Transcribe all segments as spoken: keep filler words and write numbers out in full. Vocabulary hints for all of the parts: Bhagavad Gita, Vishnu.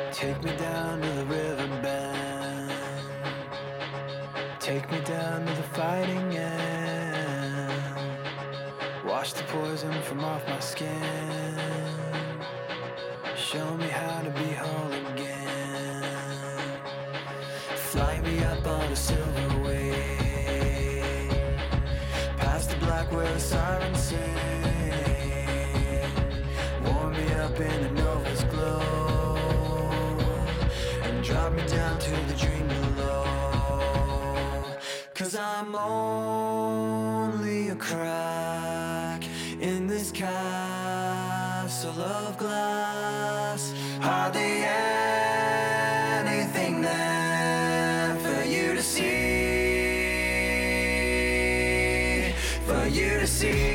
Take me down to the river bend. Take me down to the fighting end. Wash the poison from off my skin. Show me how to be whole again. Fly me up on a silver wave, past the black where the sirens sing. Warm me up in the nova's glow. Drop me down to the dream below. Cause I'm only a crack in this castle of glass. Hardly anything there for you to see, for you to see.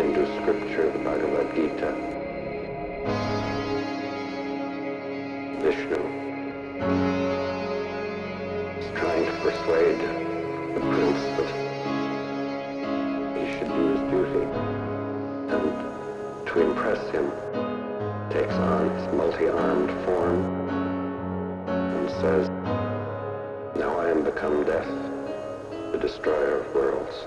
Into scripture of the Bhagavad Gita. Vishnu is trying to persuade the prince that he should do his duty, and to impress him takes on his multi-armed form. says, "Now I am become death, the destroyer of worlds."